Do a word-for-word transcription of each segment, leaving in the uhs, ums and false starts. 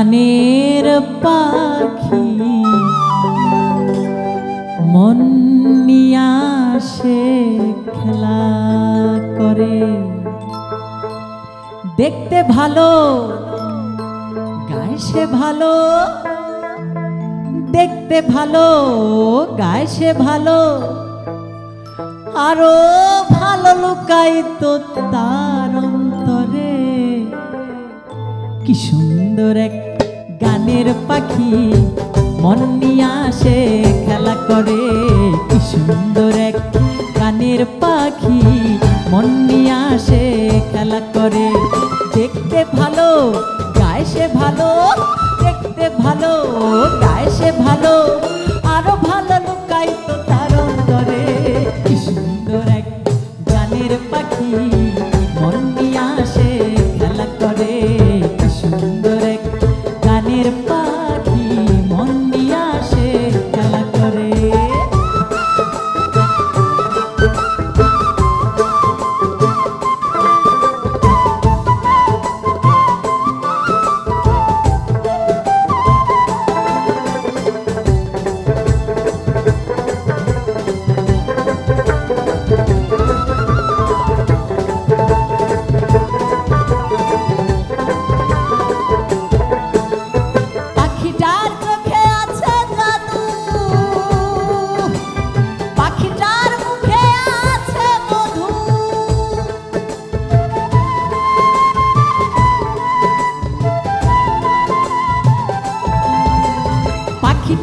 গানের পাখি মন নিয়ে আসে খেলা করে দেখতে ভালো গায় সে ভালো দেখতে ভালো গায় সে ভালো আরো ভালো লুকাই তো তার অন্তরে কি সুন্দর এক গানের পাখি মন নিয়ে আসে খেলা করে কি সুন্দর এক গানের পাখি মন নিয়ে আসে খেলা করে দেখতে ভালো গায় সে ভালো দেখতে ভালো গায় সে ভালো আরো ভালো লুকাই তো তার অন্তরে কি সুন্দর এক গানের পাখি মন নিয়ে আসে খেলা করে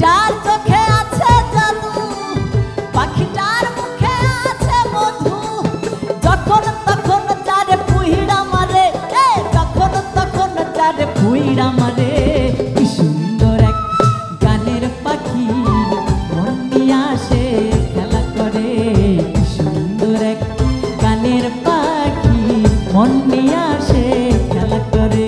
ডাল চোখে আছে জাদু পাখিটার মুখে আছে মধু যখন তখন তারে পুইড়া মারে যখন তখন তারে পুইড়া মারে কি সুন্দর এক গানের পাখি মন নিয়ে আসে খেলা করে কি সুন্দর এক গানের পাখি মন নিয়ে আসে খেলা করে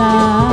la